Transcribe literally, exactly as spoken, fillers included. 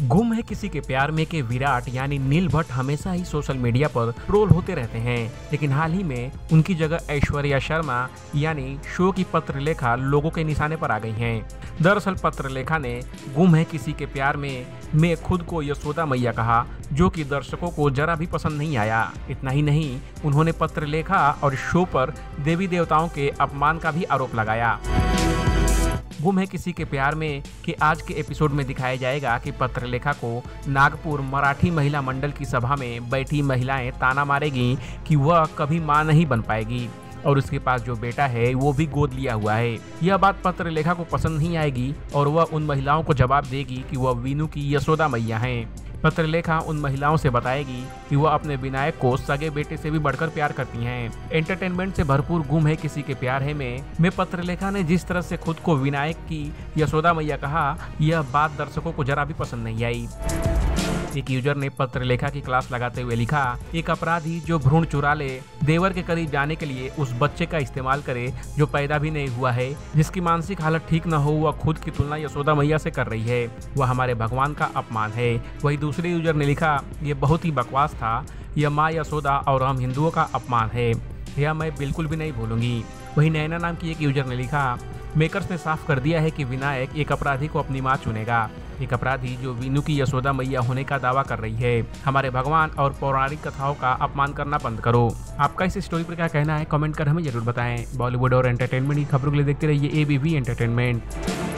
गुम है किसी के प्यार में के विराट यानी नील भट्ट हमेशा ही सोशल मीडिया पर ट्रोल होते रहते हैं, लेकिन हाल ही में उनकी जगह ऐश्वर्या शर्मा यानी शो की पत्रलेखा लोगों के निशाने पर आ गई हैं। दरअसल पत्रलेखा ने गुम है किसी के प्यार में में खुद को यशोदा मैया कहा, जो कि दर्शकों को जरा भी पसंद नहीं आया। इतना ही नहीं, उन्होंने पत्रलेखा और शो पर देवी देवताओं के अपमान का भी आरोप लगाया। गुम है किसी के प्यार में कि आज के एपिसोड में दिखाया जाएगा कि पत्रलेखा को नागपुर मराठी महिला मंडल की सभा में बैठी महिलाएं ताना मारेगी कि वह कभी मां नहीं बन पाएगी और उसके पास जो बेटा है वो भी गोद लिया हुआ है। यह बात पत्रलेखा को पसंद नहीं आएगी और वह उन महिलाओं को जवाब देगी कि वह वीनू की यशोदा मैया हैं। पत्रलेखा उन महिलाओं से बताएगी कि वह अपने विनायक को सगे बेटे से भी बढ़कर प्यार करती हैं। एंटरटेनमेंट से भरपूर गुम है किसी के प्यार है में में पत्रलेखा ने जिस तरह से खुद को विनायक की यशोदा मैया कहा, यह बात दर्शकों को जरा भी पसंद नहीं आई। एक यूजर ने पत्रलेखा की क्लास लगाते हुए लिखा, एक अपराधी जो भ्रूण चुरा ले, देवर के करीब जाने के लिए उस बच्चे का इस्तेमाल करे जो पैदा भी नहीं हुआ है, जिसकी मानसिक हालत ठीक न हो, वह खुद की तुलना यशोदा मैया से कर रही है, वह हमारे भगवान का अपमान है। वही दूसरे यूजर ने लिखा, ये बहुत ही बकवास था, यह माँ यशोदा और हम हिंदुओं का अपमान है, यह मैं बिल्कुल भी नहीं भूलूंगी। वही नैना नाम की एक यूजर ने लिखा, मेकर्स ने साफ कर दिया है कि विनायक एक अपराधी को अपनी माँ चुनेगा, एक अपराधी जो वीनू की यशोदा मैया होने का दावा कर रही है, हमारे भगवान और पौराणिक कथाओं का अपमान करना बंद करो। आपका इस स्टोरी पर क्या कहना है, कमेंट कर हमें जरूर बताएं। बॉलीवुड और एंटरटेनमेंट की खबरों के लिए देखते रहिए एबीपी एंटरटेनमेंट।